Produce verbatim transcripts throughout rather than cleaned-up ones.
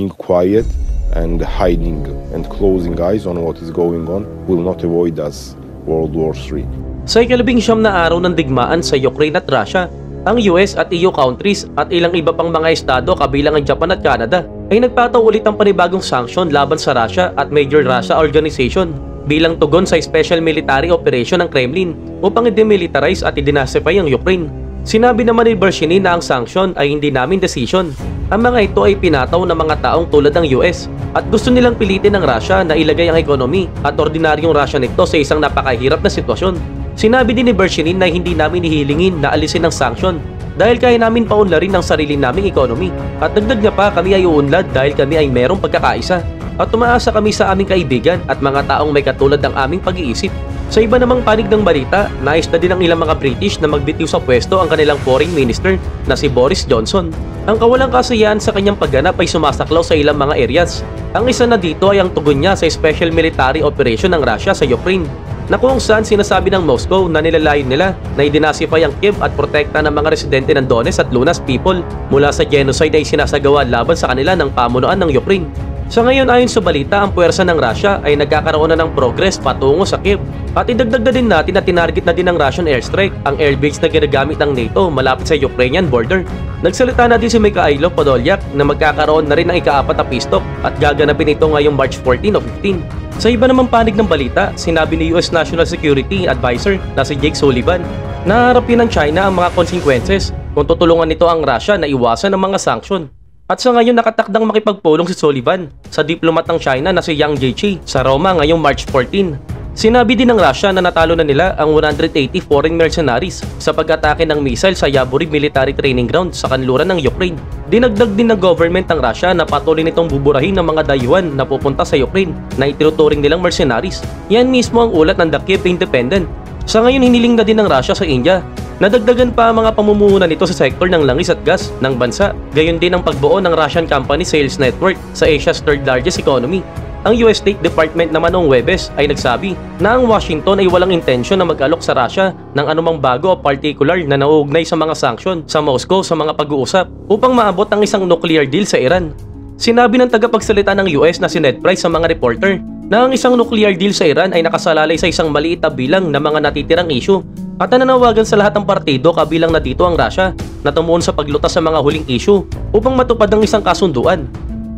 being quiet and hiding and closing eyes on what is going on will not avoid us World War Three. Sa ikalabing siyam na araw ng digmaan sa Ukraine at Russia, ang U S at E U countries at ilang iba pang mga estado kabilang ang Japan at Canada ay nagpataw ulit ang panibagong sanksyon laban sa Russia at major Russia organization bilang tugon sa special military operation ng Kremlin upang i-demilitarize at i-denazify ang Ukraine. Sinabi naman ni Vershinin na ang sanksyon ay hindi namin decision. Ang mga ito ay pinataw ng mga taong tulad ng U S at gusto nilang pilitin ng Russia na ilagay ang ekonomi at ordinaryong Russia nito sa isang napakahirap na sitwasyon. Sinabi din ni Vershinin na hindi namin hihilingin na alisin ang sanksyon dahil kaya namin paunlarin ang sarili naming ekonomi at dagdag niya pa kami ay uunlad dahil kami ay merong pagkakaisa at tumaasa kami sa aming kaibigan at mga taong may katulad ng aming pag-iisip. Sa iba namang panig ng balita, naisda din ng ilang mga British na magbitiw sa pwesto ang kanilang foreign minister na si Boris Johnson. Ang kawalang kasiyahan sa kanyang pagganap ay sumasaklaw sa ilang mga areas. Ang isa na dito ay ang tugon niya sa special military operation ng Russia sa Ukraine, na kung saan sinasabi ng Moscow na nilalayon nila na i-denazify ang Kyiv at protekta ng mga residente ng Donetsk at Luhansk people mula sa genocide ay sinasagawa laban sa kanila ng pamunuan ng Ukraine. Sa ngayon ayon sa balita, ang puwersa ng Russia ay nagkakaroon na ng progress patungo sa Kyiv. At idagdag na din natin na tinarget na din ng Russian airstrike ang airbase na ginagamit ng NATO malapit sa Ukrainian border. Nagsalita na din si Mikhailo Podolyak na magkakaroon na rin ng ikaapat na pistok at gaganapin ito ngayong March fourteen o fifteen. Sa iba namang panig ng balita, sinabi ni U S National Security Advisor na si Jake Sullivan na harapin ng China ang mga consequences kung tutulungan nito ang Russia na iwasan ang mga sanksyon. At sa ngayon nakatakdang makipagpulong si Sullivan sa diplomat ng China na si Yang Jiechi sa Roma ngayong March fourteen. Sinabi din ng Russia na natalo na nila ang one hundred eighty foreign mercenaries sa pag-atake ng missile sa Yavoriv military training ground sa kanluran ng Ukraine. Dinagdag din ng government ng Russia na patuloy nitong buburahin ng mga dayuhan na pupunta sa Ukraine na itinuturing nilang mercenaries. Yan mismo ang ulat ng The Kyiv Independent. Sa ngayon hiniling na din ng Russia sa India. Nadagdagan pa ang mga pamumuhunan nito sa sektor ng langis at gas ng bansa, gayon din ang pagbuo ng Russian Company Sales Network sa Asia's third largest economy. Ang U S State Department naman noong Huwebes ay nagsabi na ang Washington ay walang intensyon na mag-alok sa Russia ng anumang bago o particular na nauugnay sa mga sanksyon sa Moscow sa mga pag-uusap upang maabot ang isang nuclear deal sa Iran. Sinabi ng tagapagsalita ng U S na si Ned Price sa mga reporter na ang isang nuclear deal sa Iran ay nakasalalay sa isang maliit na bilang na mga natitirang issue at nananawagan sa lahat ng partido kabilang na dito ang Russia na tumuon sa paglutas sa mga huling issue upang matupad ang isang kasunduan.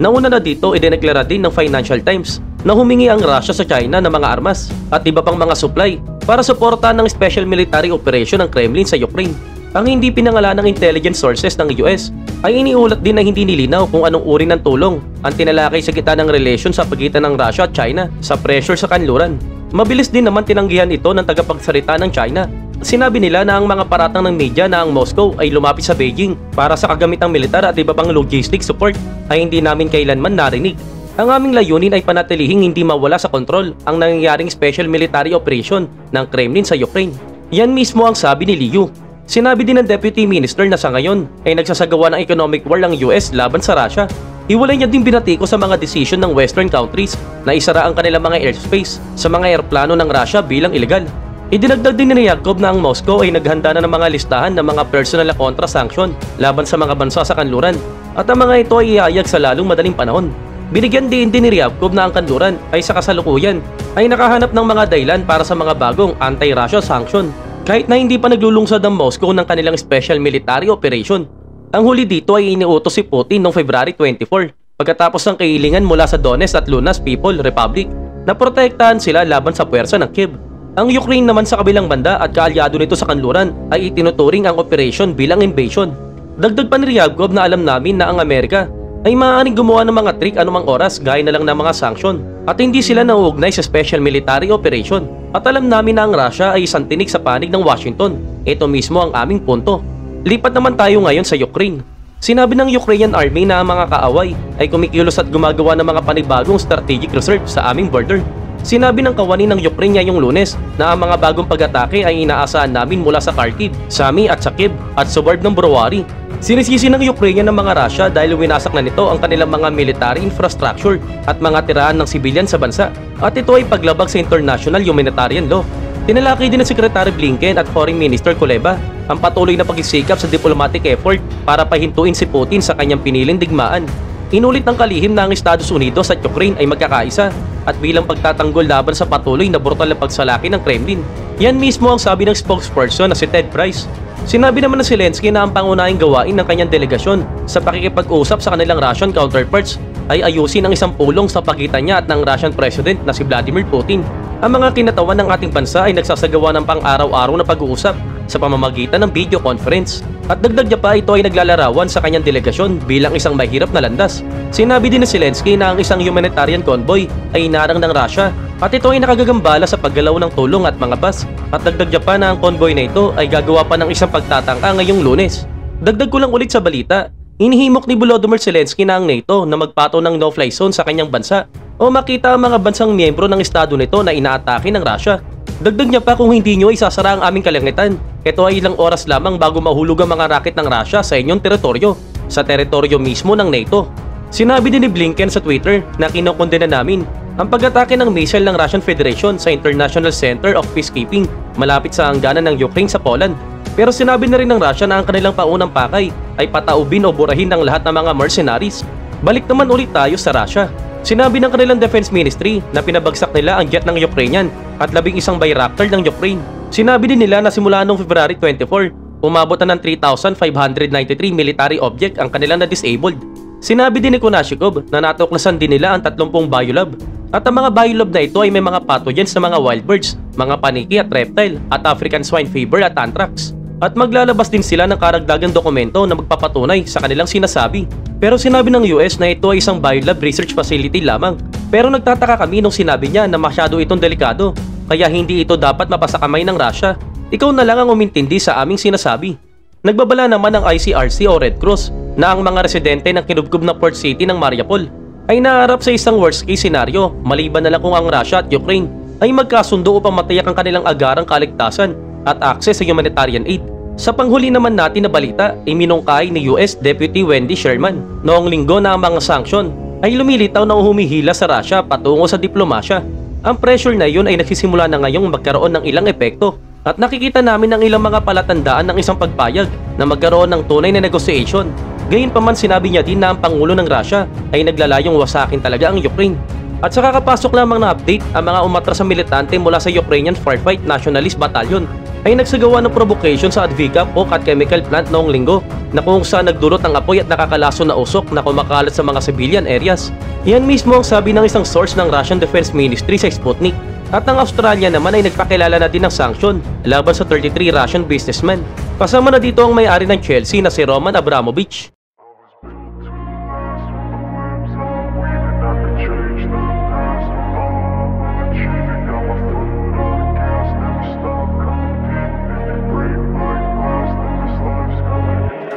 Nauna na dito, idineklara din ng Financial Times na humingi ang Russia sa China ng mga armas at iba pang mga supply para suportahan ng special military operation ng Kremlin sa Ukraine. Ang hindi pinangalan ng intelligence sources ng U S ay iniulat din na hindi nilinaw kung anong uri ng tulong ang tinalakay sa gitna ng relasyon sa pagitan ng Russia at China sa pressure sa kanluran. Mabilis din naman tinanggihan ito ng tagapagsalita ng China. Sinabi nila na ang mga paratang ng media na ang Moscow ay lumapit sa Beijing para sa kagamitang militar at iba pang logistic support ay hindi namin kailanman narinig. Ang aming layunin ay panatilihing hindi mawala sa kontrol ang nangyayaring special military operation ng Kremlin sa Ukraine. Yan mismo ang sabi ni Liu. Sinabi din ng Deputy Minister na sa ngayon ay nagsasagawa ng economic war ang U S laban sa Russia. Hiwalay niya din binatiko sa mga desisyon ng Western countries na isara ang kanilang mga airspace sa mga airplano ng Russia bilang ilegal. Idinagdag din ni Ryabkov na ang Moscow ay naghanda na ng mga listahan ng mga personal na kontra-sanction laban sa mga bansa sa kanluran at ang mga ito ay iayag sa lalong madaling panahon. Binigyan din din ni Ryabkov na ang kanluran ay sa kasalukuyan ay nakahanap ng mga dahilan para sa mga bagong anti-Russia sanction. Kahit na hindi pa naglulungsad ang Moscow ng kanilang special military operation, ang huli dito ay iniutos si Putin noong February twenty-four pagkatapos ng kailangan mula sa Donetsk at Luhansk People Republic na protektahan sila laban sa puwersa ng Kyiv. Ang Ukraine naman sa kabilang banda at kaalyado nito sa kanluran ay itinuturing ang operation bilang invasion. Dagdag pa ni Ryabkov na alam namin na ang Amerika ay maaaring gumawa ng mga trick anumang oras gaya na lang ng mga sanksyon at hindi sila nauugnay sa special military operation. At alam namin na ang Russia ay isang tinig sa panig ng Washington. Ito mismo ang aming punto. Lipat naman tayo ngayon sa Ukraine. Sinabi ng Ukrainian Army na ang mga kaaway ay kumikilos at gumagawa ng mga panibagong strategic reserve sa aming border. Sinabi ng kawani ng Ukraine ngayong Lunes na ang mga bagong pag-atake ay inaasahan namin mula sa Kharkiv, Sami at Saqib at suburb ng Burawari. Sinisisi ng Ukraine ng mga Russia dahil winasak na nito ang kanilang mga military infrastructure at mga tirahan ng sibilyan sa bansa at ito ay paglabag sa international humanitarian law. Tinalaki din ng Secretary Blinken at Foreign Minister Kuleba ang patuloy na pagsisikap sa diplomatic effort para pahintuin si Putin sa kanyang piniling digmaan. Inulit ng kalihim na ang Estados Unidos at Ukraine ay magkakaisa at bilang pagtatanggol laban sa patuloy na brutal na pagsalaki ng Kremlin. Yan mismo ang sabi ng spokesperson na si Ned Price. Sinabi naman ng Zelensky na ang pangunahing gawain ng kanyang delegasyon sa pakikipag-usap sa kanilang Russian counterparts ay ayusin ang isang pulong sa pagitan niya at ng Russian President na si Vladimir Putin. Ang mga kinatawan ng ating bansa ay nagsasagawa ng pang-araw-araw na pag-uusap sa pamamagitan ng video conference. At dagdag niya pa, ito ay naglalarawan sa kanyang delegasyon bilang isang mahirap na landas. Sinabi din ni Zelensky na ang isang humanitarian convoy ay inarang ng Russia at ito ay nakagagambala sa paggalaw ng tulong at mga bus. At dagdag niya pa na ang convoy na ito ay gagawa pa ng isang pagtatangka ngayong Lunes. Dagdag ko lang ulit sa balita, inihimok ni Volodymyr Zelensky na ang NATO na magpato ng no-fly zone sa kanyang bansa o makita ang mga bansang miyembro ng estado nito na inaatake ng Russia. Dagdag niya pa, kung hindi nyo isasara ang aming kalangitan, ito ay ilang oras lamang bago mahulog ang mga raket ng Russia sa inyong teritoryo, sa teritoryo mismo ng NATO. Sinabi din ni Blinken sa Twitter na kinokondena namin ang pag-atake ng missile ng Russian Federation sa International Center of Peacekeeping malapit sa hangganan ng Ukraine sa Poland. Pero sinabi na rin ng Russia na ang kanilang paunang pakay ay pataubin o burahin ng lahat ng mga mercenaries. Balik naman ulit tayo sa Russia. Sinabi ng kanilang Defense Ministry na pinabagsak nila ang jet ng Ukrainian at labing isang Bayraktar ng Ukraine. Sinabi din nila na simula noong February twenty-four, umabot na ng three thousand five hundred ninety-three military object ang kanilang na-disabled. Sinabi din ni Konashev na natuklasan din nila ang thirty biolab. At ang mga biolab na ito ay may mga pathogens na mga wild birds, mga paniki at reptile, at African swine fever at anthrax. At maglalabas din sila ng karagdagang dokumento na magpapatunay sa kanilang sinasabi. Pero sinabi ng U S na ito ay isang biolab research facility lamang. Pero nagtataka kami nung sinabi niya na masyado itong delikado, kaya hindi ito dapat mapasakamay ng Russia. Ikaw na lang ang umintindi sa aming sinasabi. Nagbabala naman ang I C R C o Red Cross na ang mga residente ng kinubkob na port city ng Mariupol ay naharap sa isang worst case scenario, maliban na lang kung ang Russia at Ukraine ay magkasundo upang matiyak ang kanilang agarang kaligtasan at access sa humanitarian aid. Sa panghuli naman natin na balita, iminungkay ni U S Deputy Wendy Sherman noong linggo na ang mga sanksyon ay lumilitaw na humihila sa Russia patungo sa diplomasya. Ang pressure na yun ay nagsisimula na ngayong magkaroon ng ilang epekto at nakikita namin ang ilang mga palatandaan ng isang pagpayag na magkaroon ng tunay na negotiation. Gayunpaman, sinabi niya din na ang Pangulo ng Russia ay naglalayong wasakin talaga ang Ukraine. At sa kakapasok lamang na update, ang mga umatras sa militante mula sa Ukrainian Firefight Nationalist Battalion ay nagsagawa ng provocation sa Advikapok at chemical plant noong linggo na kung saan nagdulot ng apoy at nakakalaso na usok na kumakalat sa mga civilian areas. Yan mismo ang sabi ng isang source ng Russian Defense Ministry sa Sputnik. At ang Australia naman ay nagpakilala na din ng sanksyon laban sa thirty-three Russian businessmen. Kasama na dito ang may-ari ng Chelsea na si Roman Abramovich.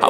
I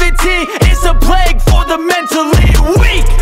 is a plague for the mentally weak.